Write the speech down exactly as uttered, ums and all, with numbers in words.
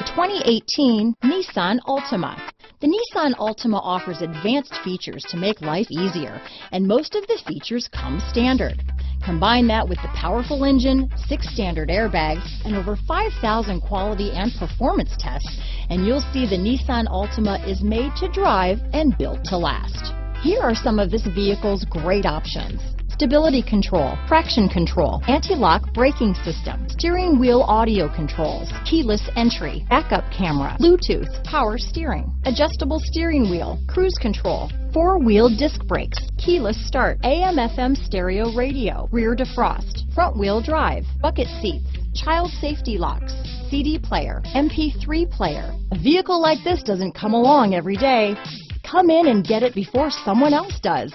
The twenty eighteen Nissan Altima. The Nissan Altima offers advanced features to make life easier, and most of the features come standard. Combine that with the powerful engine, six standard airbags, and over five thousand quality and performance tests, and you'll see the Nissan Altima is made to drive and built to last. Here are some of this vehicle's great options: stability control, traction control, anti-lock braking system, steering wheel audio controls, keyless entry, backup camera, Bluetooth, power steering, adjustable steering wheel, cruise control, four-wheel disc brakes, keyless start, A M F M stereo radio, rear defrost, front-wheel drive, bucket seats, child safety locks, C D player, M P three player. A vehicle like this doesn't come along every day. Come in and get it before someone else does.